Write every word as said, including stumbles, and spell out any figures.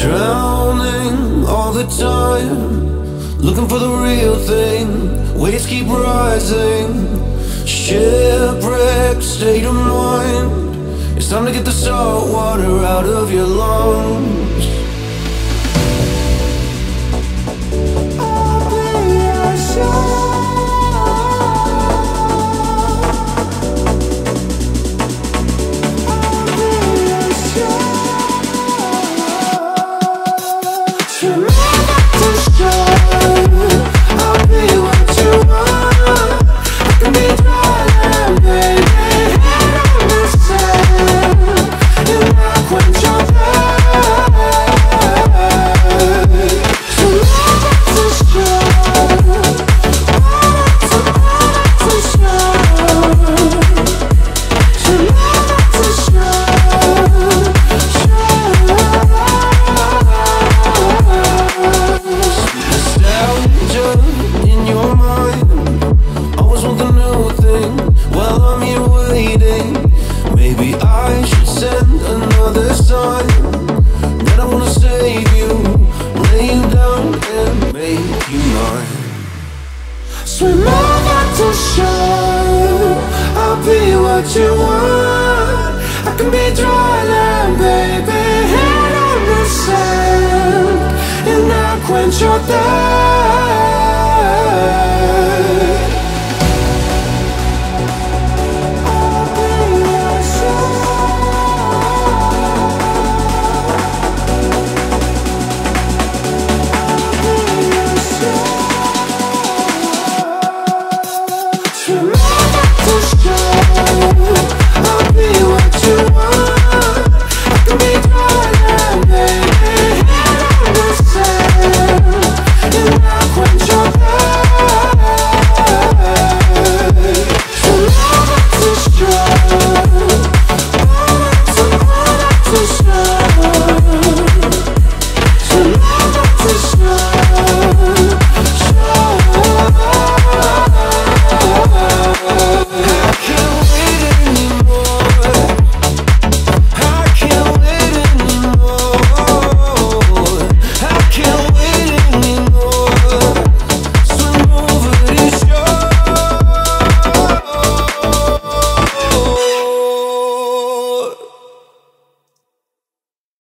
Drowning all the time, looking for the real thing. Waves keep rising, shipwrecked state of mind. It's time to get the salt water out of your lungs. Swim over to shore, I'll be what you want. I can be dry land, baby, head on the sand, and I'll quench your thirst.